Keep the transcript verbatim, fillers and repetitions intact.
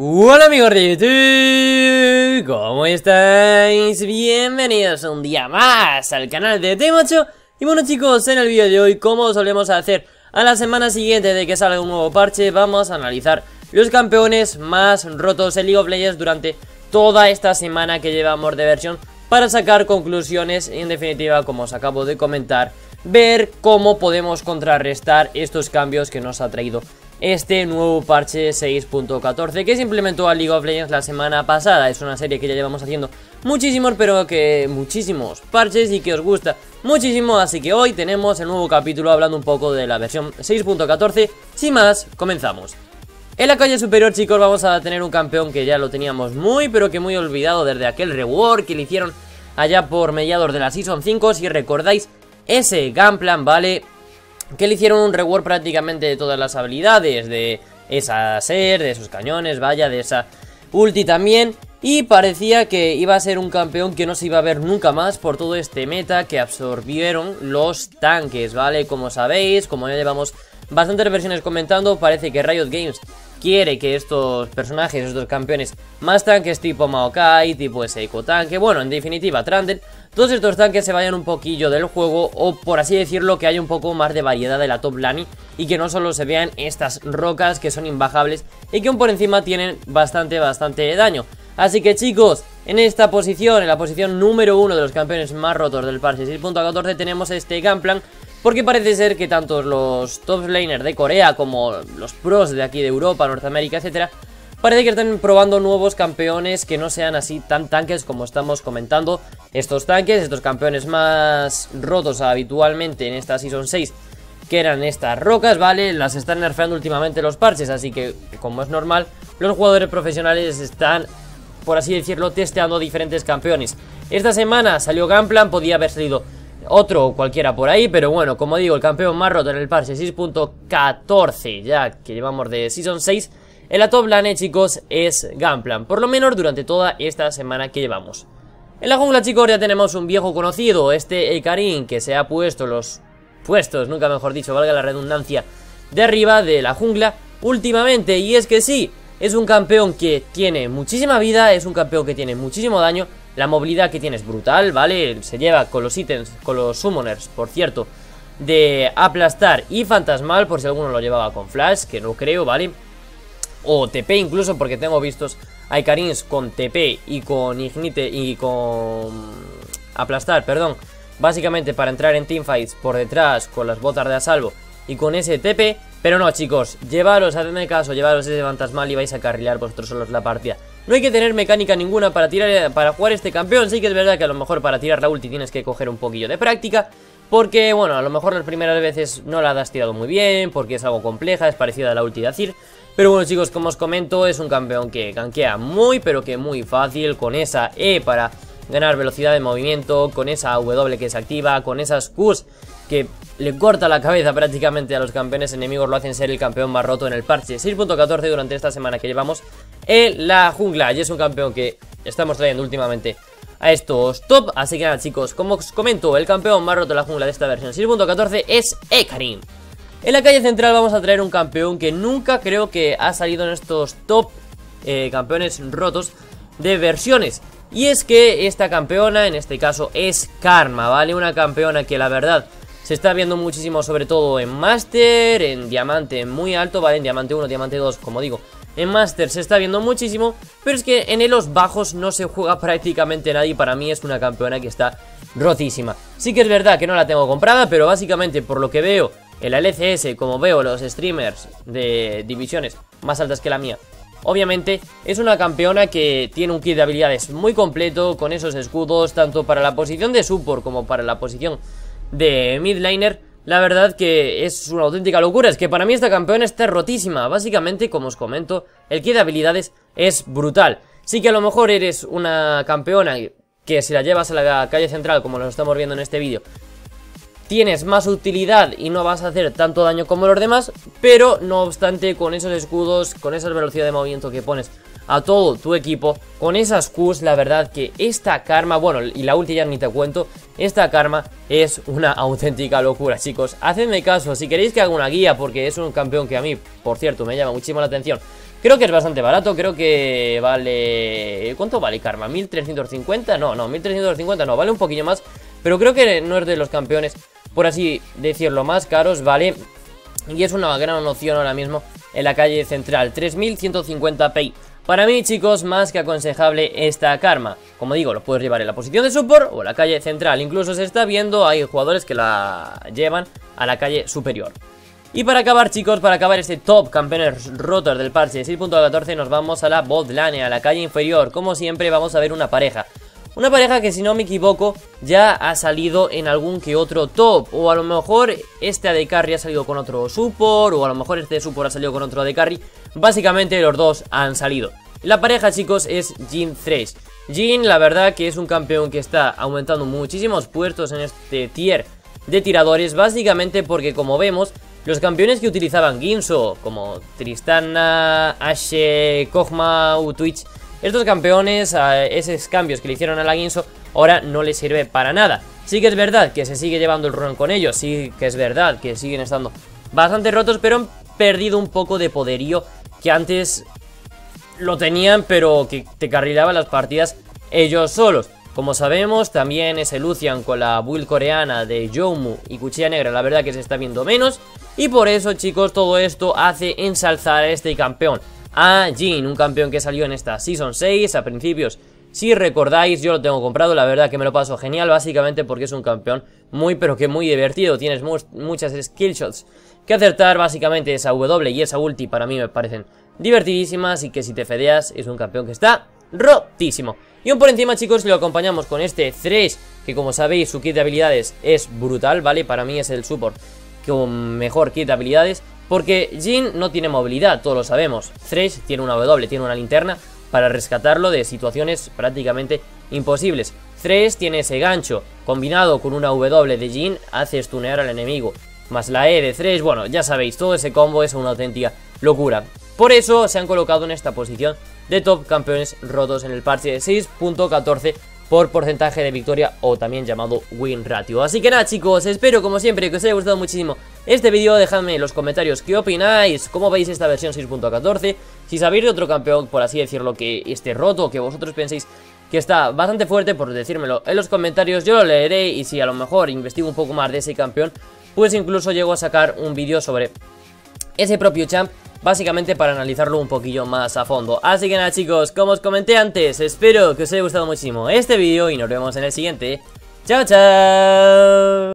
Hola amigos de YouTube, ¿cómo estáis? Bienvenidos un día más al canal de T M ocho. Y bueno chicos, en el vídeo de hoy, como solemos hacer a la semana siguiente de que salga un nuevo parche, vamos a analizar los campeones más rotos en League of Legends durante toda esta semana que llevamos de versión, para sacar conclusiones y en definitiva, como os acabo de comentar, ver cómo podemos contrarrestar estos cambios que nos ha traído este nuevo parche seis punto catorce que se implementó a League of Legends la semana pasada. Es una serie que ya llevamos haciendo muchísimos, pero que muchísimos parches y que os gusta muchísimo. Así que hoy tenemos el nuevo capítulo hablando un poco de la versión seis punto catorce. Sin más, comenzamos. En la calle superior, chicos, vamos a tener un campeón que ya lo teníamos muy, pero que muy olvidado desde aquel rework que le hicieron allá por mediados de la Season cinco. Si recordáis ese Gangplank, ¿vale? Que le hicieron un rework prácticamente de todas las habilidades, de esa Ashe, de esos cañones, vaya, de esa ulti también. Y parecía que iba a ser un campeón que no se iba a ver nunca más por todo este meta que absorbieron los tanques, ¿vale? Como sabéis, como ya llevamos bastantes versiones comentando, parece que Riot Games quiere que estos personajes, estos campeones más tanques tipo Maokai, tipo ese ecotanque, bueno, en definitiva Trundle, todos estos tanques se vayan un poquillo del juego, o por así decirlo, que haya un poco más de variedad de la top lane y que no solo se vean estas rocas que son imbajables y que aún por encima tienen bastante, bastante daño. Así que chicos, en esta posición, en la posición número uno de los campeones más rotos del parche seis punto catorce, tenemos este Gangplank, porque parece ser que tanto los top laners de Corea como los pros de aquí de Europa, Norteamérica, etcétera, parece que están probando nuevos campeones que no sean así tan tanques como estamos comentando. Estos tanques, estos campeones más rotos habitualmente en esta Season seis, que eran estas rocas, ¿vale? Las están nerfeando últimamente los parches, así que, como es normal, los jugadores profesionales están, por así decirlo, testeando diferentes campeones. Esta semana salió Gangplank, podía haber salido otro o cualquiera por ahí, pero bueno, como digo, el campeón más roto en el parche seis punto catorce, ya que llevamos de Season seis, en la top lane, chicos, es Gangplank, por lo menos durante toda esta semana que llevamos. En la jungla, chicos, ya tenemos un viejo conocido, este Elkarin, que se ha puesto los puestos, nunca mejor dicho, valga la redundancia, de arriba de la jungla últimamente. Y es que sí, es un campeón que tiene muchísima vida, es un campeón que tiene muchísimo daño. La movilidad que tiene es brutal, ¿vale? Se lleva con los ítems, con los summoners, por cierto, de aplastar y fantasmal, por si alguno lo llevaba con flash, que no creo, ¿vale? O T P incluso, porque tengo vistos a Elkarins con T P y con Ignite y con aplastar, perdón, básicamente para entrar en teamfights por detrás con las botas de a salvo y con ese T P. Pero no, chicos, llevaros, hacedme caso, llevaros ese fantasmal y vais a carrilar vosotros solos la partida. No hay que tener mecánica ninguna para tirar, para jugar este campeón. Sí que es verdad que a lo mejor para tirar la ulti tienes que coger un poquillo de práctica, porque, bueno, a lo mejor las primeras veces no la has tirado muy bien, porque es algo compleja, es parecida a la ulti de Azir. Pero bueno chicos, como os comento, es un campeón que gankea muy, pero que muy fácil, con esa E para ganar velocidad de movimiento, con esa W que se activa, con esas Qs que le corta la cabeza prácticamente a los campeones enemigos, lo hacen ser el campeón más roto en el parche seis punto catorce durante esta semana que llevamos en la jungla. Y es un campeón que estamos trayendo últimamente a estos top. Así que nada chicos, como os comento, el campeón más roto en la jungla de esta versión seis punto catorce es Elkarin. En la calle central vamos a traer un campeón que nunca creo que ha salido en estos top eh, campeones rotos de versiones. Y es que esta campeona en este caso es Karma, ¿vale? Una campeona que la verdad se está viendo muchísimo, sobre todo en Master, en Diamante muy alto, ¿vale? En Diamante uno, Diamante dos, como digo, en Master se está viendo muchísimo, pero es que en elos bajos no se juega prácticamente nadie. Para mí es una campeona que está rotísima. Sí que es verdad que no la tengo comprada, pero básicamente por lo que veo en la L C S, como veo los streamers de divisiones más altas que la mía, obviamente es una campeona que tiene un kit de habilidades muy completo, con esos escudos tanto para la posición de support como para la posición de midliner. La verdad que es una auténtica locura. Es que para mí esta campeona está rotísima. Básicamente, como os comento, el kit de habilidades es brutal. Sí que a lo mejor eres una campeona que si la llevas a la calle central, como lo estamos viendo en este vídeo, tienes más utilidad y no vas a hacer tanto daño como los demás. Pero no obstante, con esos escudos, con esa velocidad de movimiento que pones a todo tu equipo, con esas Qs, la verdad que esta Karma, bueno, y la ulti ya ni te cuento, esta Karma es una auténtica locura, chicos. Hacedme caso, si queréis que haga una guía, porque es un campeón que a mí, por cierto, me llama muchísimo la atención, Creo que es bastante barato, creo que vale... ¿Cuánto vale Karma? ¿mil trescientos cincuenta? No, no, mil trescientos cincuenta no, vale un poquillo más. Pero creo que no es de los campeones, por así decirlo, más caros, ¿vale? Y es una gran opción ahora mismo en la calle central, tres mil ciento cincuenta pay. Para mí, chicos, más que aconsejable esta Karma. Como digo, lo puedes llevar en la posición de support o en la calle central. Incluso se está viendo, hay jugadores que la llevan a la calle superior. Y para acabar, chicos, para acabar este top campeones rotos del parche seis punto catorce, nos vamos a la botlane, a la calle inferior. Como siempre, vamos a ver una pareja. Una pareja que, si no me equivoco, ya ha salido en algún que otro top. O a lo mejor este A D Carry ha salido con otro support, o a lo mejor este support ha salido con otro A D Carry. Básicamente los dos han salido. La pareja, chicos, es Jhin Thresh. Jhin, la verdad que es un campeón que está aumentando muchísimos puestos en este tier de tiradores. Básicamente porque, como vemos, los campeones que utilizaban Guinsoo, como Tristana, Ashe, Kogma o Twitch, estos campeones, esos cambios que le hicieron a la Guinsoo, ahora no les sirve para nada. Sí que es verdad que se sigue llevando el run con ellos, sí que es verdad que siguen estando bastante rotos, pero han perdido un poco de poderío que antes lo tenían, pero que te carrilaban las partidas ellos solos. Como sabemos, también ese Lucian con la build coreana de Jomu y Cuchilla Negra, la verdad que se está viendo menos. Y por eso, chicos, todo esto hace ensalzar a este campeón, a Jhin, un campeón que salió en esta Season seis a principios. Si recordáis, yo lo tengo comprado, la verdad que me lo paso genial, básicamente porque es un campeón muy pero que muy divertido. Tienes mu muchas skillshots que acertar, básicamente esa W y esa ulti para mí me parecen divertidísimas y que si te fedeas es un campeón que está rotísimo. Y un por encima, chicos, lo acompañamos con este Thresh, que como sabéis su kit de habilidades es brutal, ¿vale? Para mí es el support con mejor kit de habilidades, porque Jhin no tiene movilidad, todos lo sabemos. Thresh tiene una W, tiene una linterna para rescatarlo de situaciones prácticamente imposibles. Thresh tiene ese gancho, combinado con una W de Jhin, hace stunear al enemigo, más la E de Thresh. Bueno, ya sabéis, todo ese combo es una auténtica locura. Por eso se han colocado en esta posición de top campeones rotos en el parche de seis punto catorce por porcentaje de victoria, o también llamado win ratio. Así que nada, chicos, espero como siempre que os haya gustado muchísimo este vídeo. Dejadme en los comentarios qué opináis, cómo veis esta versión seis punto catorce, si sabéis de otro campeón, por así decirlo, que esté roto, que vosotros penséis que está bastante fuerte, por decírmelo en los comentarios, yo lo leeré. Y si a lo mejor investigo un poco más de ese campeón, pues incluso llego a sacar un vídeo sobre ese propio champ, básicamente para analizarlo un poquillo más a fondo. Así que nada, chicos, como os comenté antes, espero que os haya gustado muchísimo este vídeo y nos vemos en el siguiente. ¡Chao, chao!